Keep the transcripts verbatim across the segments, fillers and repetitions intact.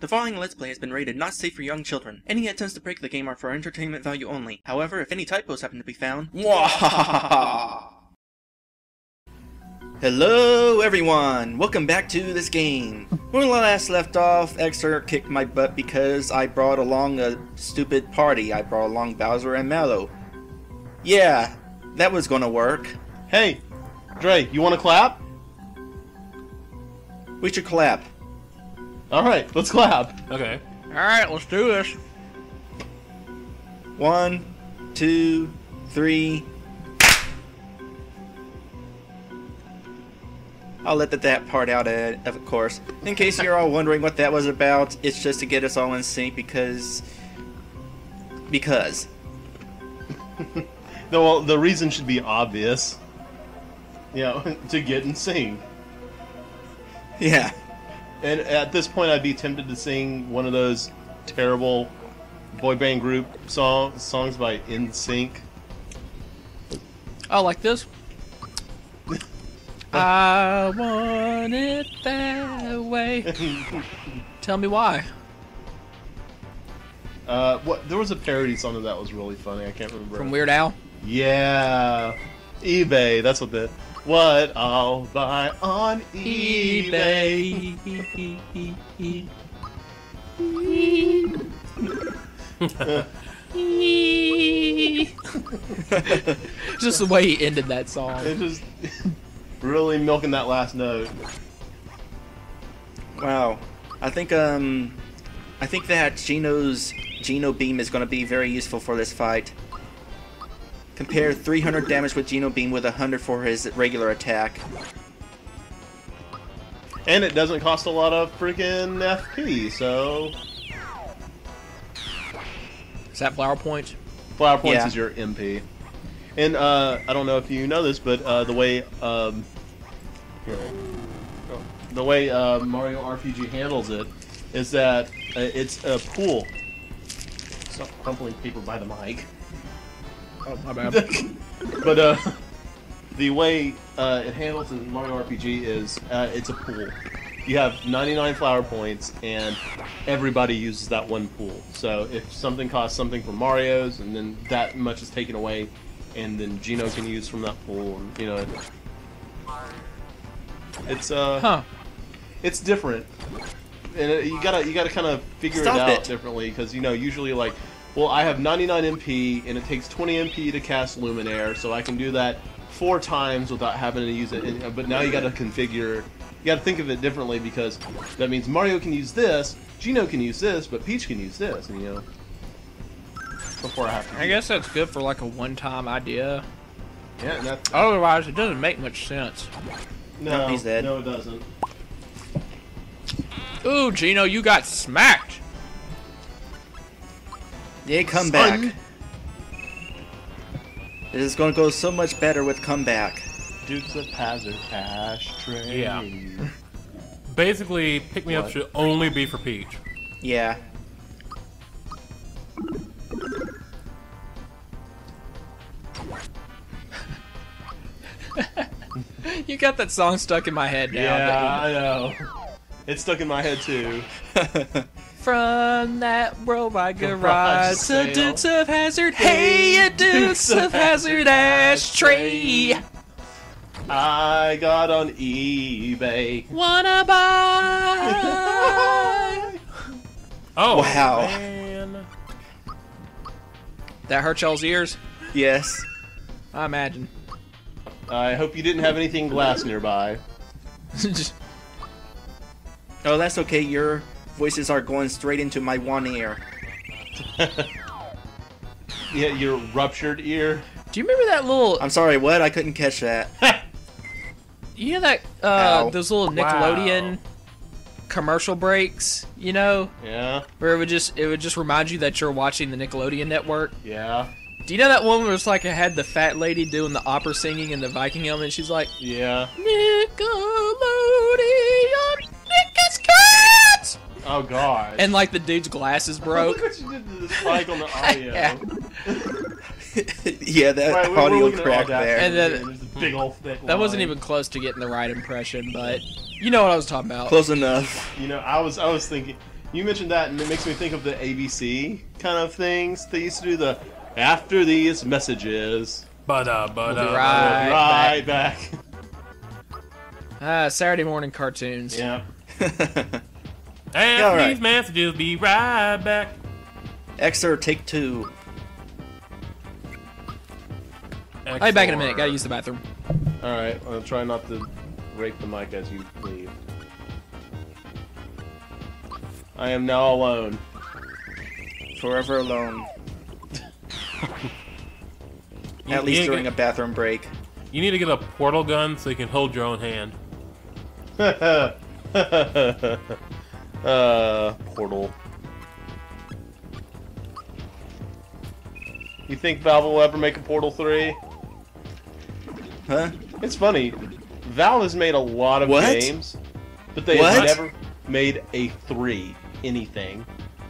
The following Let's Play has been rated not safe for young children. Any attempts to break the game are for entertainment value only. However, if any typos happen to be found... Hello everyone! Welcome back to this game. When I last left off, Exor kicked my butt because I brought along a stupid party. I brought along Bowser and Mallow. Yeah, that was gonna work. Hey, Dre, you wanna clap? We should clap. Alright, let's clap. Okay. Alright, let's do this. One, two, three. I'll let the that part out, of, of course. In case you're all wondering what that was about, it's just to get us all in sync because... Because. No, well, the reason should be obvious. You know, to get in sync. Yeah. And at this point, I'd be tempted to sing one of those terrible boy band group song, songs by N Sync. Oh, like this? I want it that way. Tell me why. Uh, what? There was a parody song that, that was really funny. I can't remember. From Weird Al? Yeah. eBay. That's what the... What I'll buy on eBay. Just the way he ended that song. It just really milking that last note. Wow, I think um, I think that Geno's Geno Beam is going to be very useful for this fight. Compare three hundred damage with Geno Beam with one hundred for his regular attack. And it doesn't cost a lot of freaking F P, so... Is that Flower Point? Flower Points yeah. is your M P. And uh, I don't know if you know this, but uh, the way... Um, here, oh, the way uh, Mario R P G handles it is that uh, it's a pool. Stop crumpling people by the mic. Oh, my bad. But uh, the way uh, it handles in Mario R P G is uh, it's a pool. You have ninety-nine flower points, and everybody uses that one pool. So if something costs something from Mario's, and then that much is taken away, and then Geno can use from that pool, and, you know, it's uh, huh. it's different, and it, you gotta you gotta kind of figure Stop it out it. differently because you know usually like. Well, I have ninety-nine M P, and it takes twenty M P to cast Luminaire, so I can do that four times without having to use it. And, but now you got to configure, you got to think of it differently because that means Mario can use this, Geno can use this, but Peach can use this. And, you know, before I have to. I guess that's good for like a one-time idea. Yeah. And that's, otherwise, it doesn't make much sense. No, he's dead. No, it doesn't. Ooh, Geno, you got smacked. Yeah, comeback. Son. This is gonna go so much better with comeback. Dukes of Hazzard ashtray. Yeah. Basically, pick me what? up should only be for Peach. Yeah. You got that song stuck in my head now. Yeah, I know. It's stuck in my head too. From that worldwide garage, to Dukes of Hazzard, hey, a Dukes of Hazzard ashtray. I got on eBay. Wanna buy? Oh wow! Man. That hurt y'all's ears? Yes, I imagine. I hope you didn't have anything glass nearby. Just... Oh, that's okay. You're. Voices are going straight into my one ear. Yeah, your ruptured ear. Do you remember that little... I'm sorry, what? I couldn't catch that. You know that, uh, those little Nickelodeon wow. commercial breaks, you know? Yeah. Where it would just, it would just remind you that you're watching the Nickelodeon network. Yeah. Do you know that one where it's like I had the fat lady doing the opera singing and the Viking helmet and she's like... Yeah. Nickelodeon, Nick's cats! Oh god! And like the dude's glasses broke. Look what you did to the spike on the audio. Yeah, yeah that right, we audio crack there. And then, and there's a big old thick that line. Wasn't even close to getting the right impression, but you know what I was talking about. Close enough. You know, I was, I was thinking, you mentioned that, and it makes me think of the A B C kind of things. They used to do the after these messages. But uh, but uh, we'll right, we'll right back. back. Uh, Saturday morning cartoons. Yeah. After right. these messages, be right back. Exor, take two. I'll be back in a minute. Gotta use the bathroom. All right. I'll try not to break the mic as you leave. I am now alone. Forever alone. At least during get, a bathroom break. You need to get a portal gun so you can hold your own hand. uh, portal. You think Valve will ever make a Portal three? Huh? It's funny. Valve has made a lot of what? games, but they what? have never made a three anything.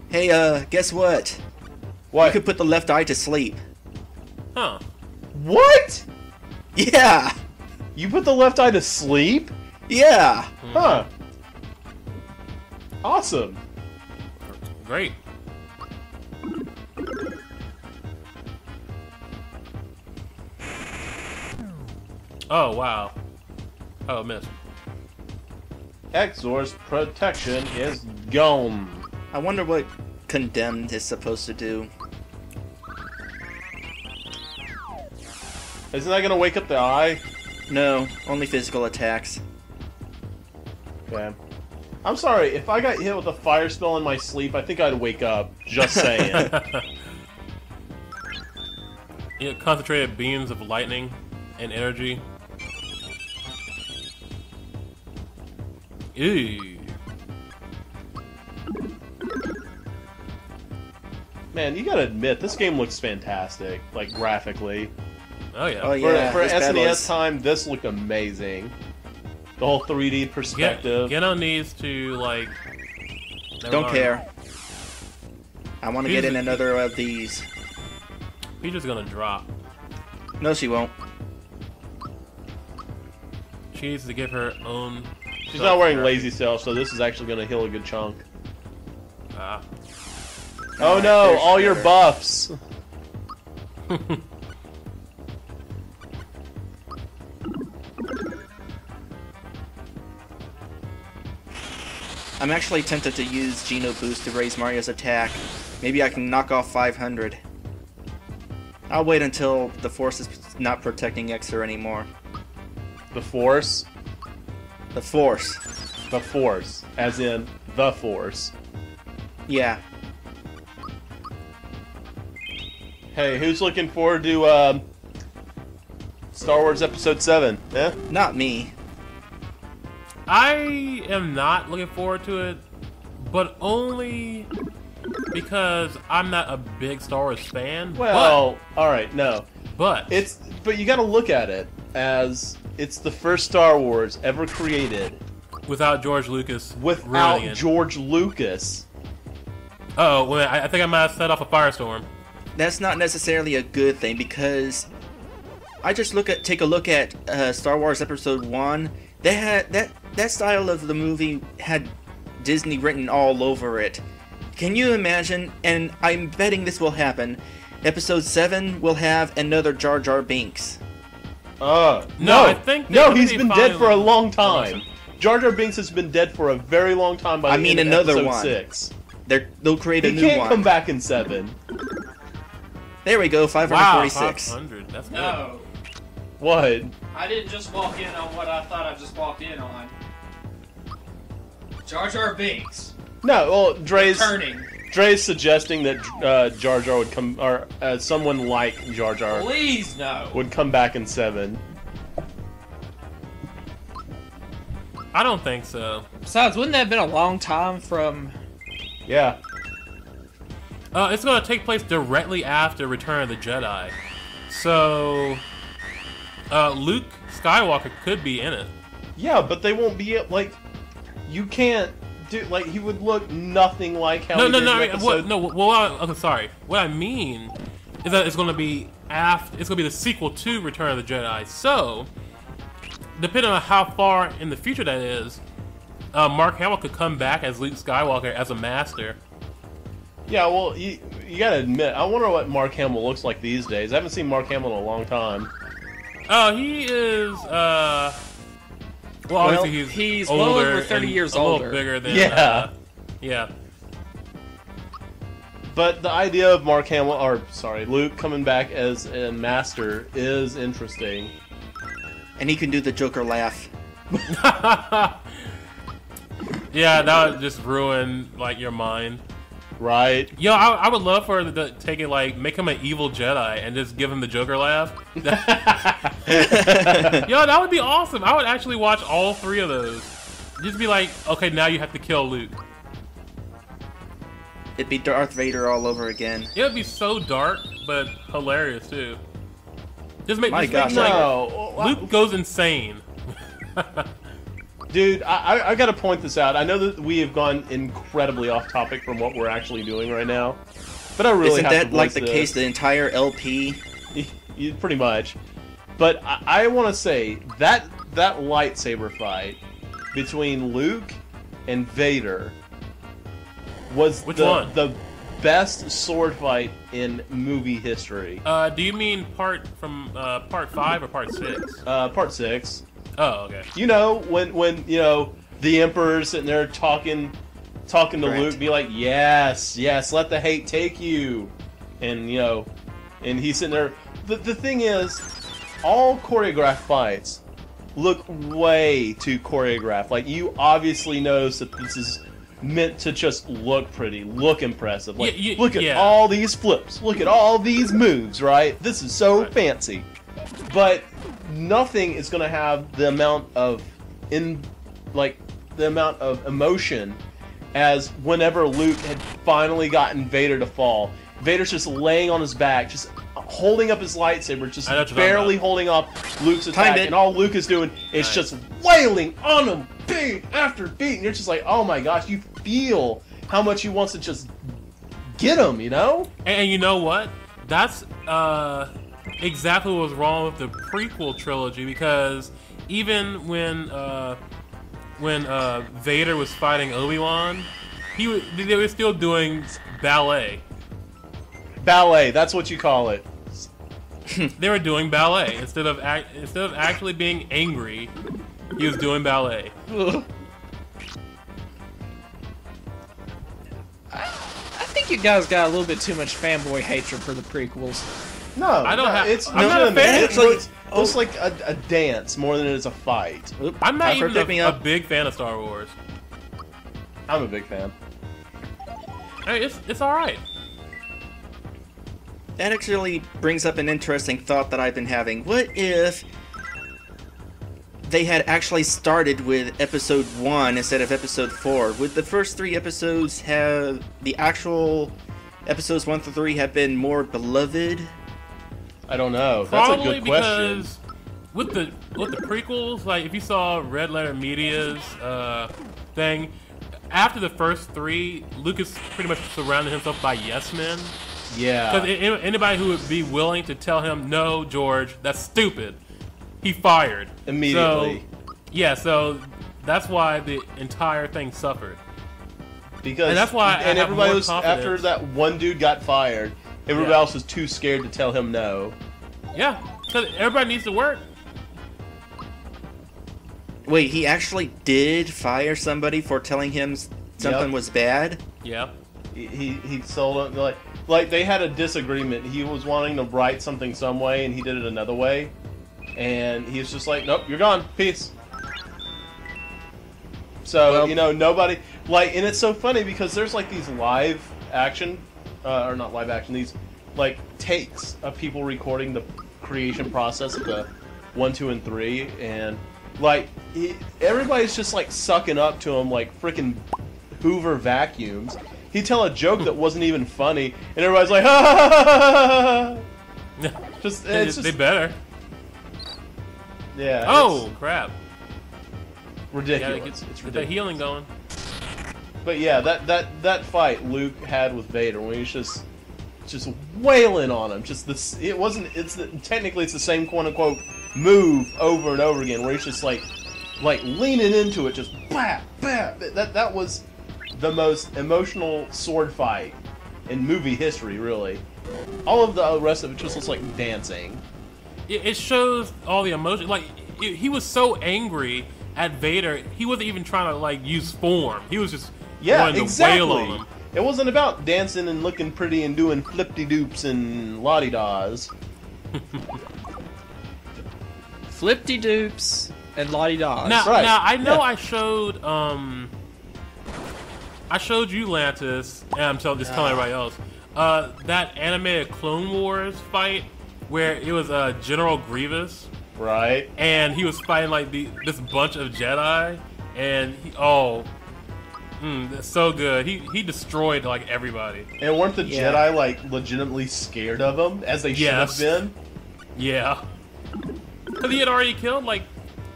Hey, uh, guess what? What? You could put the left eye to sleep. Huh. What? Yeah. You put the left eye to sleep? Yeah. Mm. Huh. Awesome. Great. Oh, wow. Oh, missed. Exor's protection is gone. I wonder what Condemned is supposed to do. Isn't that gonna wake up the eye? No, only physical attacks. Okay. I'm sorry, if I got hit with a fire spell in my sleep, I think I'd wake up. Just saying. Yeah, concentrated beams of lightning and energy. Ew. Man, you gotta admit, this game looks fantastic, like graphically. Oh yeah. Oh, yeah. For, for S N E S time, this looked amazing. The whole three D perspective. Get, get on these to, like... Don't mind. care. I want to get in another of these. Peach is gonna drop. No, she won't. She needs to give her own... She's not wearing Lazy Self, so this is actually going to heal a good chunk. Ah. Oh right, no, all your better. buffs! I'm actually tempted to use Geno Boost to raise Mario's attack. Maybe I can knock off five hundred. I'll wait until the Force is not protecting Exor anymore. The Force? The Force. The Force. As in, the Force. Yeah. Hey, who's looking forward to, um... Star Wars Episode seven, eh? Not me. I am not looking forward to it, but only because I'm not a big Star Wars fan. Well, but, alright, no. But... It's, but you gotta look at it as... It's the first Star Wars ever created without George Lucas. Without really George Lucas. Uh oh, well, I think I might have set off a firestorm. That's not necessarily a good thing because I just look at take a look at uh, Star Wars Episode One. They had that that style of the movie had Disney written all over it. Can you imagine? And I'm betting this will happen. Episode Seven will have another Jar Jar Binks. Uh, no, no, I think they, no he's been dead for a long time. Jar Jar Binks has been dead for a very long time by the I mean, end of another one. Six. They're, they'll create he a new one. He can't come back in seven. There we go, five forty-six. Wow, five hundred. That's good. No. What? I didn't just walk in on what I thought I just walked in on. Jar Jar Binks. No, well, Dre's... Returning. Dre's suggesting that uh, Jar Jar would come, or uh, someone like Jar Jar, please no, would come back in seven. I don't think so. Besides, wouldn't that have been a long time from? Yeah. Uh, it's going to take place directly after Return of the Jedi, so uh, Luke Skywalker could be in it. Yeah, but they won't be like. You can't. Dude, like he would look nothing like how. No, he no, did no. I mean, what, no. Well, I, okay, sorry. What I mean is that it's going to be after. It's going to be the sequel to Return of the Jedi. So, depending on how far in the future that is, uh, Mark Hamill could come back as Luke Skywalker as a master. Yeah, well, you, you gotta admit, I wonder what Mark Hamill looks like these days. I haven't seen Mark Hamill in a long time. Oh, he is, uh... Well, obviously he's, he's older, well over thirty years older. A little bigger than... Yeah. Uh, yeah. But the idea of Mark Hamill, or, sorry, Luke coming back as a master is interesting. And he can do the Joker laugh. Yeah, that would just ruin, like, your mind. Right. Yo, I, I would love for the take it like make him an evil Jedi and just give him the Joker laugh. Yo, that would be awesome. I would actually watch all three of those. Just be like, okay, now you have to kill Luke. It'd be Darth Vader all over again. It would be so dark, but hilarious too. Just make, My just gosh, make no. like, Luke goes insane. Dude, I, I, I gotta point this out. I know that we have gone incredibly off topic from what we're actually doing right now, but I really Isn't have that to Isn't that like the this. case, the entire L P? You, pretty much. But I, I want to say, that that lightsaber fight between Luke and Vader was Which the, one? the best sword fight in movie history. Uh, do you mean part from uh, part five or part six? Uh, part six. Oh, okay. You know, when, when you know, the Emperor's sitting there talking talking to Correct. Luke, be like, yes, yes, let the hate take you. And, you know, and he's sitting there. The, the thing is, all choreographed fights look way too choreographed. Like, you obviously notice that this is meant to just look pretty, look impressive. Like, yeah, you, look at yeah. all these flips, look at all these moves, right? This is so right. fancy. But nothing is going to have the amount of in like the amount of emotion as whenever Luke had finally gotten Vader to fall. Vader's just laying on his back, just holding up his lightsaber, just barely holding up Luke's attack, and all Luke is doing is nice. just wailing on him beat after beat, and you're just like, oh my gosh, you feel how much he wants to just get him, you know? And, and you know what? That's uh exactly what was wrong with the prequel trilogy, because even when uh, when uh, Vader was fighting Obi-Wan, he they were still doing ballet. Ballet, that's what you call it. They were doing ballet instead of act, instead of actually being angry. He was doing ballet. Ugh. I, I think you guys got a little bit too much fanboy hatred for the prequels. No, I don't no, have. It's, I'm no, not a fan. It's like, it's oh. it's like a, a dance more than it is a fight. I'm not I've even a, a big fan of Star Wars. I'm a big fan. Hey, it's it's all right. That actually brings up an interesting thought that I've been having. What if they had actually started with Episode One instead of Episode Four? Would the first three episodes have the actual episodes one through three have been more beloved? I don't know. That's Probably a good question. With the with the prequels, like if you saw Red Letter Media's uh, thing, after the first three, Lucas pretty much surrounded himself by yes men. Yeah. Because anybody who would be willing to tell him no, George, that's stupid, he fired immediately. So, yeah. So that's why the entire thing suffered. Because and that's why and I everybody was confidence. after that one dude got fired. Everybody yeah. else was too scared to tell him no. Yeah, because everybody needs to work. Wait, he actually did fire somebody for telling him something yep. was bad? Yeah. He, he, he sold it. Like, like, they had a disagreement. He was wanting to write something some way, and he did it another way. And he was just like, nope, you're gone. Peace. So, well, you know, nobody... Like, and it's so funny because there's, like, these live action... Uh, or not live action, these, like, takes of people recording the creation process of the one, two, and three, and, like, he, everybody's just, like, sucking up to him like freaking Hoover vacuums. He'd tell a joke that wasn't even funny, and everybody's like, ha ha ha ha ha ha! Just, it's just... They better. Yeah. Oh, it's crap. Ridiculous. Get, it's ridiculous. Get the healing going. But yeah, that, that, that fight Luke had with Vader when he was just just wailing on him. Just this, it wasn't. It's the, technically it's the same quote unquote move over and over again, where he's just like like leaning into it, just bah, bah. That that was the most emotional sword fight in movie history, really. All of the rest of it just looks like dancing. It shows all the emotion. Like it, he was so angry at Vader, he wasn't even trying to like use form. He was just yeah, wanting exactly. to wail on him. It wasn't about dancing and looking pretty and doing flip-de-doops and la-di-das. Flip-de-doops and la-di-das. Now, right. now I know yeah. I showed um, I showed you Lantis, and I'm telling, just yeah. telling everybody else uh, that animated Clone Wars fight where it was uh, General Grievous, right? And he was fighting like the, this bunch of Jedi, and he, oh. Mm, that's so good. He he destroyed like everybody. And weren't the yeah. Jedi like legitimately scared of him as they yes. should have been? Yeah. Because he had already killed like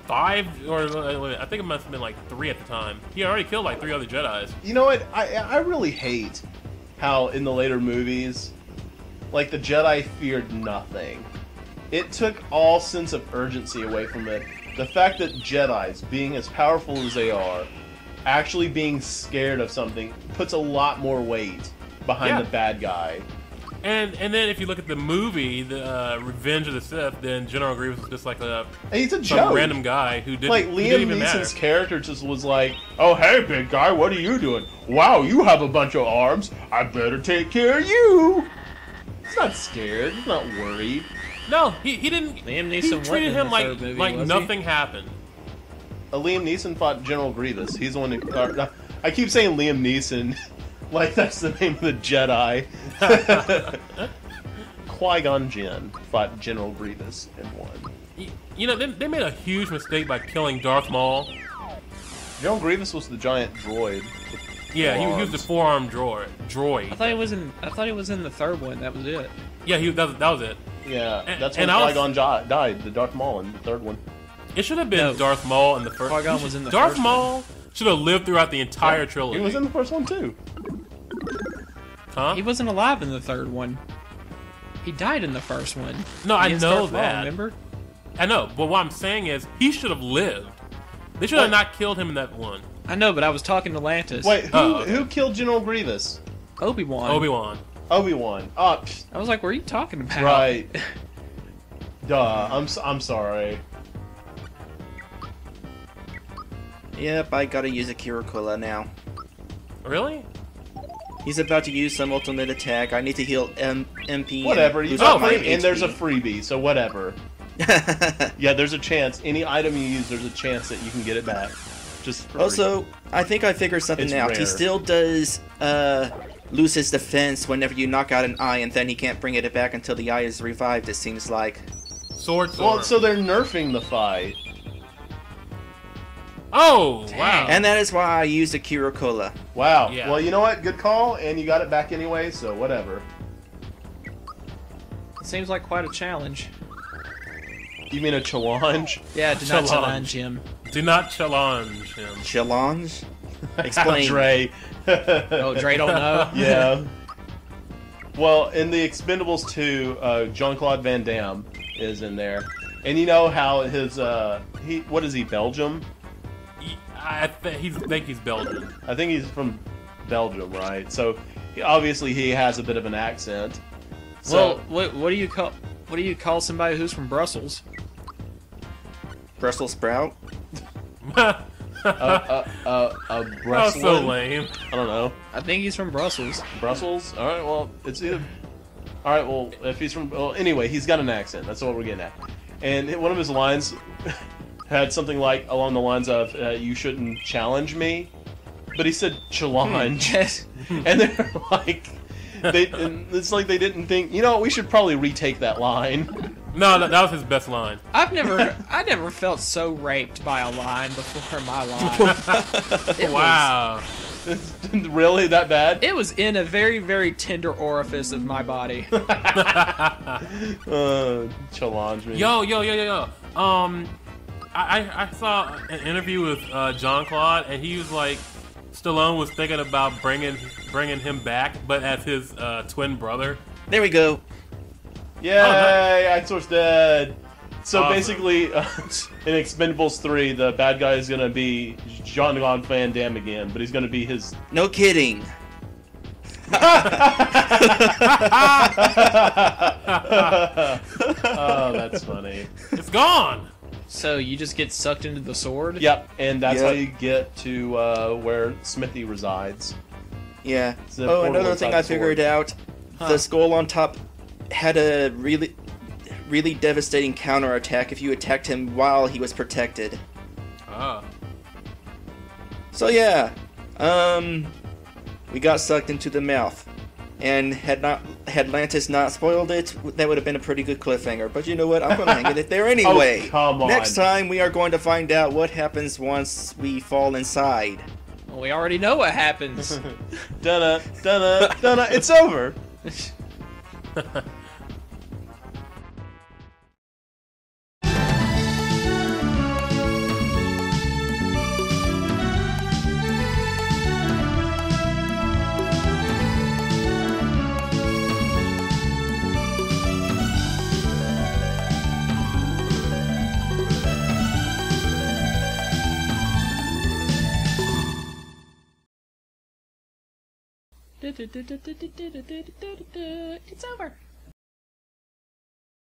five, or I think it must have been like three at the time. He had already killed like three other Jedis. You know what? I I really hate how in the later movies, like the Jedi feared nothing. It took all sense of urgency away from it. The fact that Jedis, being as powerful as they are, actually being scared of something puts a lot more weight behind yeah. the bad guy. And and then if you look at the movie, the uh, Revenge of the Sith, then General Grievous was just like a, he's a some joke. random guy who didn't, like, Liam who didn't even Neeson's matter. Liam Neeson's character just was like, "Oh hey big guy, what are you doing? Wow, you have a bunch of arms. I better take care of you." He's not scared. He's not worried. No, he he didn't. Liam Neeson he treated him like movie, like nothing he? happened. Uh, Liam Neeson fought General Grievous. He's the one who... Uh, I keep saying Liam Neeson. Like, that's the name of the Jedi. Qui-Gon Jinn fought General Grievous and won. You, you know, they, they made a huge mistake by killing Darth Maul. General Grievous was the giant droid. Yeah, he, he was the four-arm droid. droid. I thought he was in I thought he was in the third one. That was it. Yeah, he, that, was, that was it. Yeah, and, that's when Qui-Gon was... died, the Darth Maul in the third one. It should have been no. Darth Maul in the first. Qui-Gon was in the Darth first Maul one. Should have lived throughout the entire yeah, trilogy. He was in the first one too. Huh? He wasn't alive in the third one. He died in the first one. No, he I know that. Maul, remember? I know, but what I'm saying is he should have lived. They should what? have not killed him in that one. I know, but I was talking to Lantis. Wait, who uh, who killed General Grievous? Obi-Wan. Obi-Wan. Obi-Wan. Oh, I was like, "What are you talking about?" Right. Duh. I'm I'm sorry. Yep, I gotta use a Kirikula now. Really? He's about to use some ultimate attack. I need to heal M MP. Whatever. And, you oh, my and there's a freebie, so whatever. Yeah, there's a chance. Any item you use, there's a chance that you can get it back. Just for also, free. I think I figured something it's out. Rare. He still does uh, lose his defense whenever you knock out an eye, and then he can't bring it back until the eye is revived. It seems like. Sword. sword. Well, so they're nerfing the fight. Oh, dang. Wow. And that is why I used a Kirikula. Wow. Yeah. Well, you know what? Good call, and you got it back anyway, so whatever. It seems like quite a challenge. You mean a challenge? Yeah, do challenge. not challenge him. Do not challenge him. Challenge? Explain. Dre. Oh, Dre don't know? Yeah. Well, in the Expendables two, uh, Jean-Claude Van Damme is in there. And you know how his, uh, he, what is he, Belgium? I th he's, think he's Belgian. I think he's from Belgium, right? So he, obviously he has a bit of an accent. So, well, what, what do you call what do you call somebody who's from Brussels? Brussels sprout. uh, uh, uh, uh, Brussels. So lame. I don't know. I think he's from Brussels. Brussels. All right. Well, it's either. All right. Well, if he's from. Well, anyway, he's got an accent. That's what we're getting at. And one of his lines. Had something like along the lines of uh, "You shouldn't challenge me," but he said "challenge," and they're like, they, and it's like they didn't think. You know, we should probably retake that line. No, no, that was his best line. I've never, I never felt so raped by a line before in my life. Wow, was, really that bad? It was in a very, very tender orifice of my body. uh, challenge me. Yo, yo, yo, yo, yo. Um. I, I saw an interview with uh, Jean-Claude, and he was like, Stallone was thinking about bringing bringing him back, but as his uh, twin brother. There we go. Yay! Oh, nice. Exor's dead. So awesome. Basically, uh, in Expendables three, the bad guy is gonna be Jean-Claude Van Damme again, but he's gonna be his. No kidding. Oh, that's funny. It's gone. So you just get sucked into the sword? Yep, and that's yep. how you get to uh, where Smithy resides. Yeah. Oh, another thing I figured out. Huh. The skull on top had a really, really devastating counterattack if you attacked him while he was protected. Ah. So yeah, um, we got sucked into the mouth, and had not had Lantis not spoiled it, that would have been a pretty good cliffhanger. But you know what? I'm gonna hang it there anyway. Oh, come on. Next time we are going to find out what happens once we fall inside. Well, we already know what happens. Dunna, dunna, dunna. It's over. It's over.